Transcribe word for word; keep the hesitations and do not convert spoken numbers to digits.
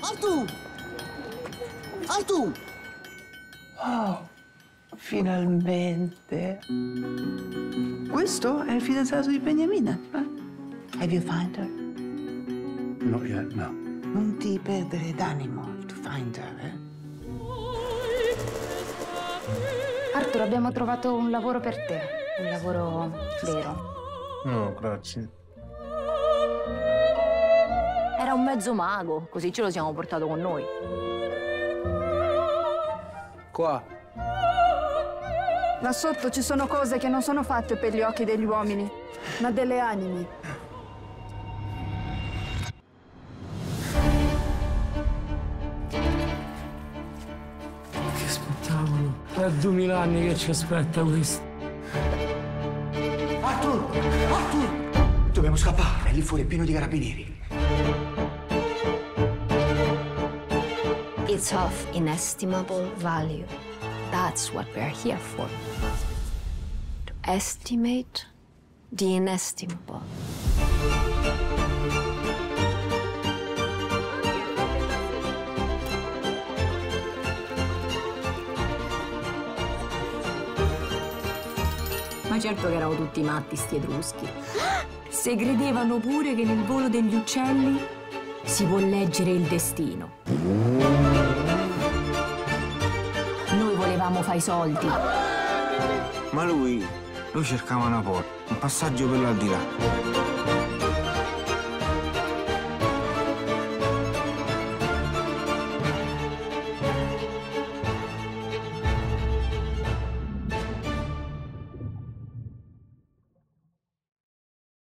Artù! Artù! Oh, finalmente! Questo è il fidanzato di Beniamina. Eh? Have you found her? Not yet, no. Non ti perdere d'animo to find her, eh? Artù, abbiamo trovato un lavoro per te. Un lavoro vero. No, grazie. Era un mezzo mago, così ce lo siamo portato con noi. Qua. Là sotto ci sono cose che non sono fatte per gli occhi degli uomini, ma delle anime. Che spettacolo! È duemila anni che ci aspetta questo. Artù! Artù! Dobbiamo scappare, lì fuori è pieno di carabinieri. It's of inestimable value. That's what we're here for. To estimate the inestimable. Ma certo che erano tutti matti, sti etruschi. Se credevano pure che nel volo degli uccelli si può leggere il destino. Fa i soldi. Ma lui, lui cercava una porta, un passaggio per l'aldilà.